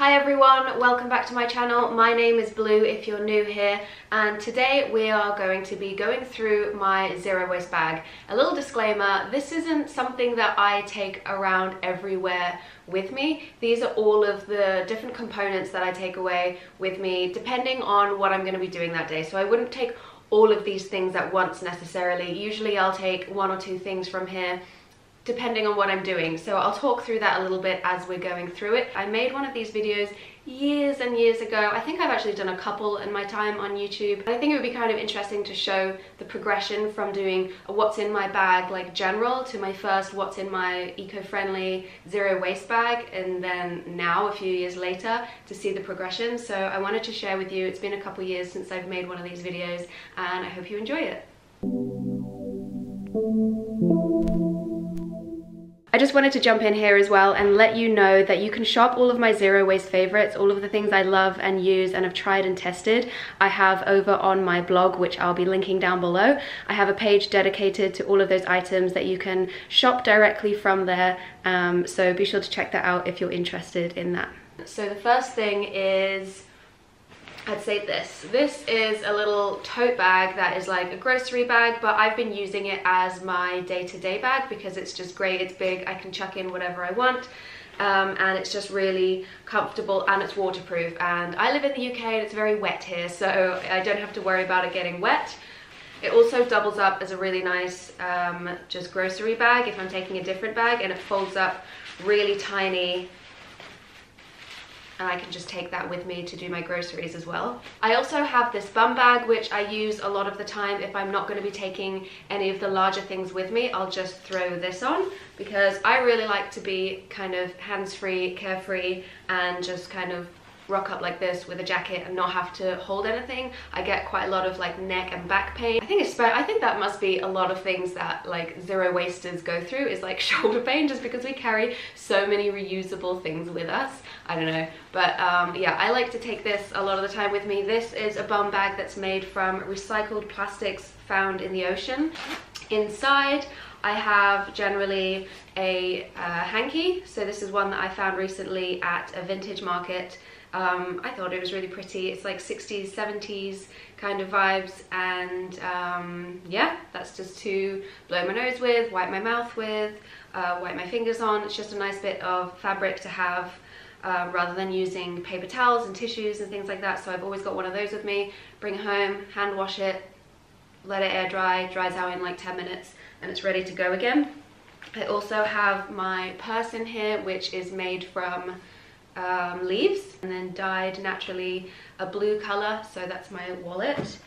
Hi everyone, welcome back to my channel. My name is Blue if you're new here, and today we are going to be going through my zero waste bag. A little disclaimer, this isn't something that I take around everywhere with me. These are all of the different components that I take away with me depending on what I'm going to be doing that day. So I wouldn't take all of these things at once necessarily. Usually I'll take one or two things from here depending on what I'm doing, so I'll talk through that a little bit as we're going through it. I made one of these videos years and years ago. I think I've actually done a couple in my time on YouTube. I think it would be kind of interesting to show the progression from doing a what's in my bag, like general, to my first what's in my eco-friendly zero waste bag, and then now a few years later to see the progression. So I wanted to share with you, it's been a couple years since I've made one of these videos and I hope you enjoy it. I just wanted to jump in here as well and let you know that you can shop all of my zero waste favorites, all of the things I love and use and have tried and tested. I have over on my blog, which I'll be linking down below. I have a page dedicated to all of those items that you can shop directly from there. So be sure to check that out if you're interested in that. So the first thing is, I'd say this is a little tote bag that is like a grocery bag, but I've been using it as my day-to-day bag because it's just great. It's big, I can chuck in whatever I want, and it's just really comfortable and it's waterproof. And I live in the UK and it's very wet here, so I don't have to worry about it getting wet. It also doubles up as a really nice just grocery bag if I'm taking a different bag, and it folds up really tiny. And I can just take that with me to do my groceries as well. I also have this bum bag, which I use a lot of the time. If I'm not going to be taking any of the larger things with me, I'll just throw this on because I really like to be kind of hands-free, carefree, and just kind of rock up like this with a jacket and not have to hold anything. I get quite a lot of like neck and back pain. I think that must be a lot of things that like zero wasters go through, is like shoulder pain, just because we carry so many reusable things with us. I don't know, but yeah, I like to take this a lot of the time with me. This is a bum bag that's made from recycled plastics found in the ocean. Inside I have generally a hanky. So this is one that I found recently at a vintage market. I thought it was really pretty. It's like 60s, 70s kind of vibes, and yeah, that's just to blow my nose with, wipe my mouth with, wipe my fingers on. It's just a nice bit of fabric to have rather than using paper towels and tissues and things like that. So I've always got one of those with me. Bring it home, hand wash it, let it air dry, dries out in like 10 minutes and it's ready to go again. I also have my purse in here, which is made from leaves and then dyed naturally a blue color, so that's my wallet.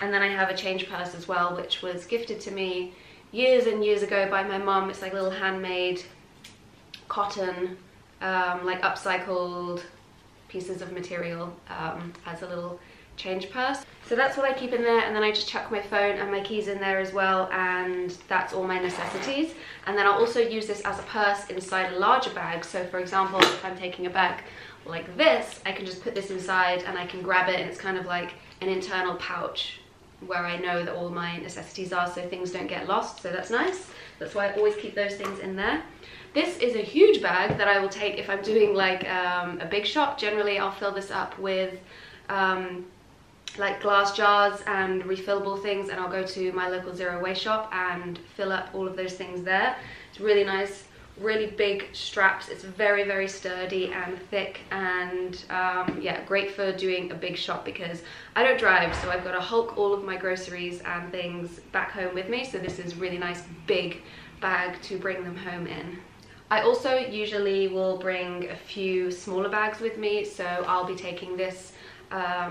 And then I have a change purse as well, which was gifted to me years and years ago by my mum. It's like little handmade cotton, like upcycled pieces of material as a little change purse. So that's what I keep in there, and then I just chuck my phone and my keys in there as well, and that's all my necessities. And then I'll also use this as a purse inside a larger bag. So for example, if I'm taking a bag like this, I can just put this inside and I can grab it, and it's kind of like an internal pouch where I know that all my necessities are, so things don't get lost. So that's nice. That's why I always keep those things in there. This is a huge bag that I will take if I'm doing like a big shop. Generally I'll fill this up with like glass jars and refillable things, and I'll go to my local zero waste shop and fill up all of those things there. It's really nice, really big straps. It's very, very sturdy and thick, and yeah, great for doing a big shop because I don't drive, so I've got to hulk all of my groceries and things back home with me. So this is really nice big bag to bring them home in. I also usually will bring a few smaller bags with me, so I'll be taking this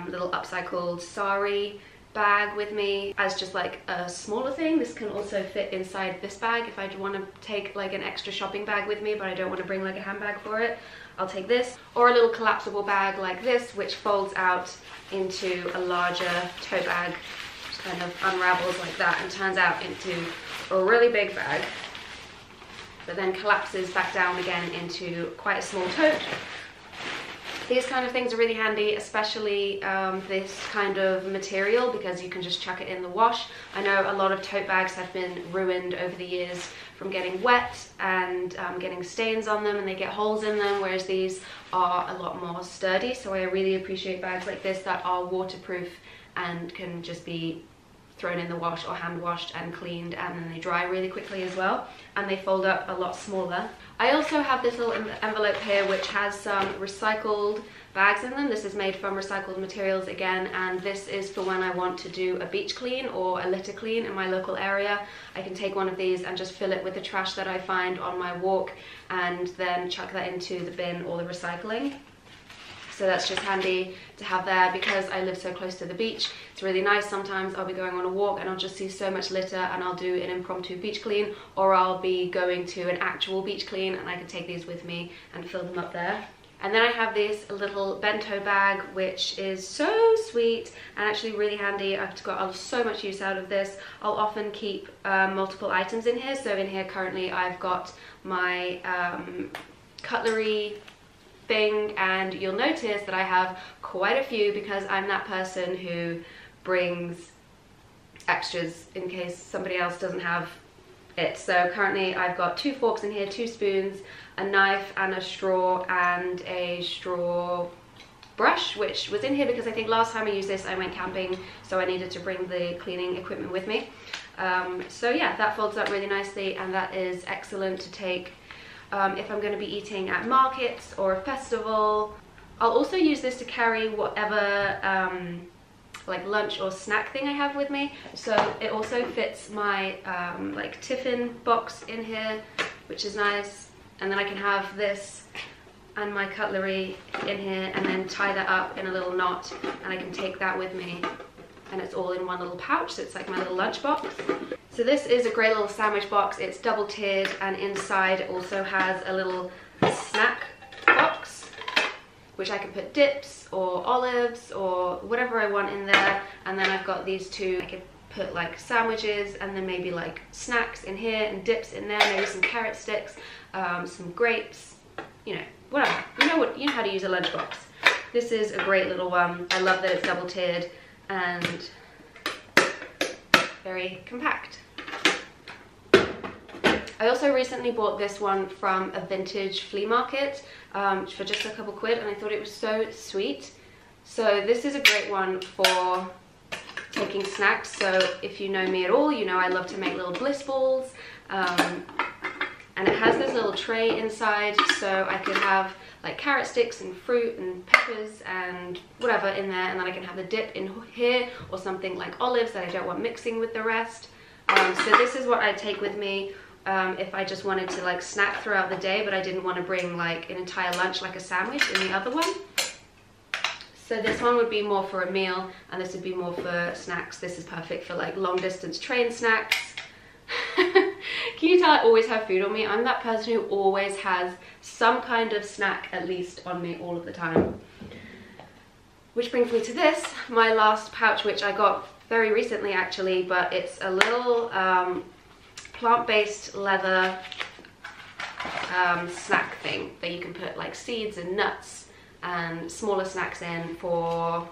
little upcycled sari bag with me as just like a smaller thing. This can also fit inside this bag if I want to take like an extra shopping bag with me, but I don't want to bring like a handbag for it. I'll take this, or a little collapsible bag like this, which folds out into a larger tote bag, just kind of unravels like that and turns out into a really big bag, but then collapses back down again into quite a small tote. These kind of things are really handy, especially this kind of material, because you can just chuck it in the wash. I know a lot of tote bags have been ruined over the years from getting wet and getting stains on them, and they get holes in them, whereas these are a lot more sturdy, so I really appreciate bags like this that are waterproof and can just be thrown in the wash or hand washed and cleaned, and then they dry really quickly as well, and they fold up a lot smaller. I also have this little envelope here which has some recycled bags in them. This is made from recycled materials again, and this is for when I want to do a beach clean or a litter clean in my local area. I can take one of these and just fill it with the trash that I find on my walk and then chuck that into the bin or the recycling. So that's just handy to have there because I live so close to the beach. It's really nice. Sometimes I'll be going on a walk and I'll just see so much litter, and I'll do an impromptu beach clean, or I'll be going to an actual beach clean, and I can take these with me and fill them up there. And then I have this little bento bag, which is so sweet and actually really handy. I've got so much use out of this. I'll often keep multiple items in here. So in here currently I've got my cutlery thing, and you'll notice that I have quite a few because I'm that person who brings extras in case somebody else doesn't have it. So currently I've got 2 forks in here, 2 spoons, a knife and a straw, and a straw brush, which was in here because I think last time I used this I went camping, so I needed to bring the cleaning equipment with me. So yeah, that folds up really nicely, and that is excellent to take if I'm going to be eating at markets or a festival. I'll also use this to carry whatever like lunch or snack thing I have with me. So it also fits my like tiffin box in here, which is nice. And then I can have this and my cutlery in here, and then tie that up in a little knot, and I can take that with me. And it's all in one little pouch, so it's like my little lunch box. So this is a great little sandwich box. It's double tiered, and inside it also has a little snack box which I can put dips or olives or whatever I want in there. And then I've got these 2. I could put like sandwiches and then maybe like snacks in here and dips in there, maybe some carrot sticks, some grapes, you know, whatever. You know how to use a lunch box. This is a great little one. I love that it's double tiered and very compact. I also recently bought this one from a vintage flea market for just a couple quid, and I thought it was so sweet. So this is a great one for taking snacks. So if you know me at all, you know I love to make little bliss balls, and it has this little tray inside, so I could have like carrot sticks and fruit and peppers and whatever in there, and then I can have the dip in here or something like olives that I don't want mixing with the rest. So this is what I take with me if I just wanted to like snack throughout the day, but I didn't want to bring like an entire lunch like a sandwich in the other one. So this one would be more for a meal, and this would be more for snacks. This is perfect for like long distance train snacks. Can you tell I always have food on me? I'm that person who always has some kind of snack at least on me all of the time. Which brings me to this, my last pouch, which I got very recently actually, but it's a little plant-based leather snack thing that you can put like seeds and nuts and smaller snacks in for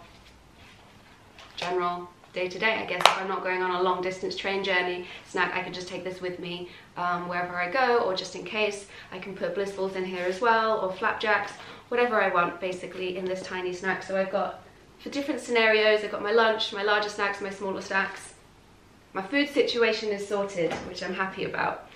general day to day. I guess if I'm not going on a long distance train journey snack, I can just take this with me wherever I go, or just in case. I can put bliss balls in here as well, or flapjacks, whatever I want basically in this tiny snack. So I've got, for different scenarios, I've got my lunch, my larger snacks, my smaller snacks. My food situation is sorted, which I'm happy about.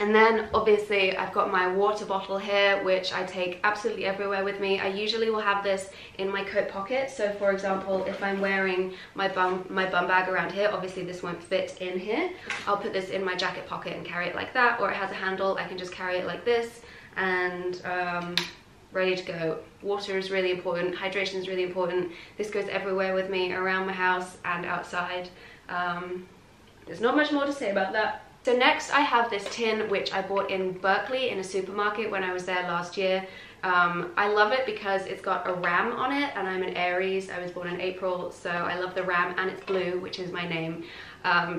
And then obviously I've got my water bottle here, which I take absolutely everywhere with me. I usually will have this in my coat pocket. So for example, if I'm wearing my bum bag around here, obviously this won't fit in here. I'll put this in my jacket pocket and carry it like that, or it has a handle, I can just carry it like this, and ready to go. Water is really important, hydration is really important. This goes everywhere with me, around my house and outside. There's not much more to say about that. So next I have this tin which I bought in Berkeley in a supermarket when I was there last year. I love it because it's got a ram on it, and I'm an Aries. I was born in April, so I love the ram, and it's blue, which is my name.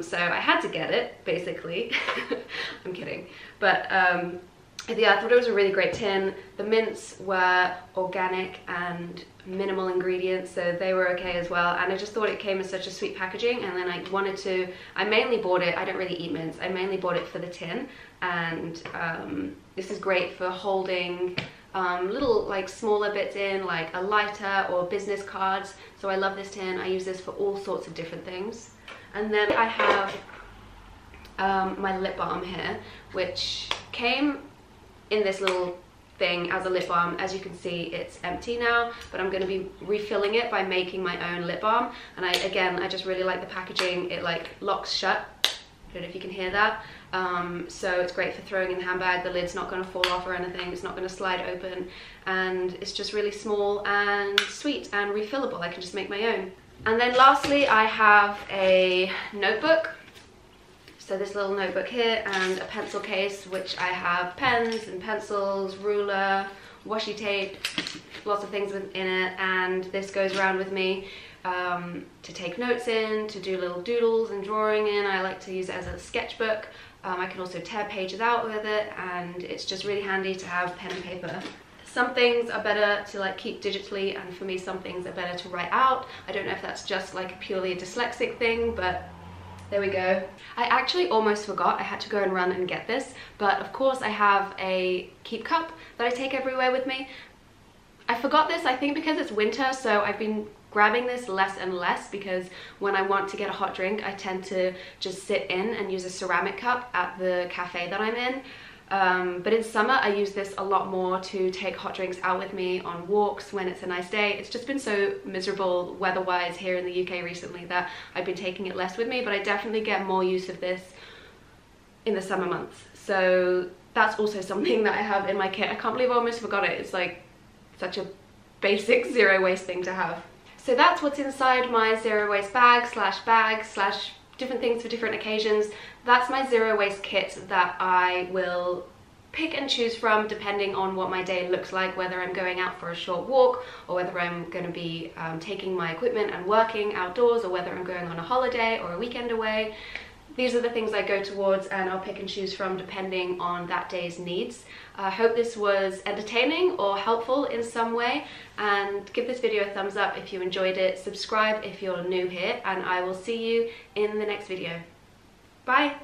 So I had to get it, basically. I'm kidding. But yeah, I thought it was a really great tin. The mints were organic and minimal ingredients, so they were okay as well, and I just thought it came in such a sweet packaging. And then I mainly bought it, I don't really eat mints, I mainly bought it for the tin, and this is great for holding little like smaller bits in, like a lighter or business cards. So I love this tin. I use this for all sorts of different things. And then I have my lip balm here, which came in this little thing as a lip balm. As you can see, it's empty now, but I'm going to be refilling it by making my own lip balm. And I just really like the packaging. It like locks shut. I don't know if you can hear that. So it's great for throwing in the handbag. The lid's not going to fall off or anything. It's not going to slide open, and it's just really small and sweet and refillable. I can just make my own. And then lastly, I have a notebook. So this little notebook here, and a pencil case, which I have pens and pencils, ruler, washi tape, lots of things within it. And this goes around with me to take notes in, to do little doodles and drawing in. I like to use it as a sketchbook. I can also tear pages out with it, and it's just really handy to have pen and paper. Some things are better to like keep digitally, and for me some things are better to write out. I don't know if that's just like purely a dyslexic thing, but there we go. I actually almost forgot. I had to go and run and get this, but of course I have a keep cup that I take everywhere with me. I forgot this, I think because it's winter, so I've been grabbing this less and less, because when I want to get a hot drink, I tend to just sit in and use a ceramic cup at the cafe that I'm in. But in summer, I use this a lot more to take hot drinks out with me on walks when it's a nice day. It's just been so miserable weather-wise here in the UK recently that I've been taking it less with me, but I definitely get more use of this in the summer months. So that's also something that I have in my kit. I can't believe I almost forgot it. It's like such a basic zero-waste thing to have. So that's what's inside my zero-waste bag slash different things for different occasions. That's my zero-waste kit that I will pick and choose from depending on what my day looks like, whether I'm going out for a short walk, or whether I'm going to be taking my equipment and working outdoors, or whether I'm going on a holiday or a weekend away. These are the things I go towards, and I'll pick and choose from depending on that day's needs. I hope this was entertaining or helpful in some way, and give this video a thumbs up if you enjoyed it. Subscribe if you're new here, and I will see you in the next video. Bye!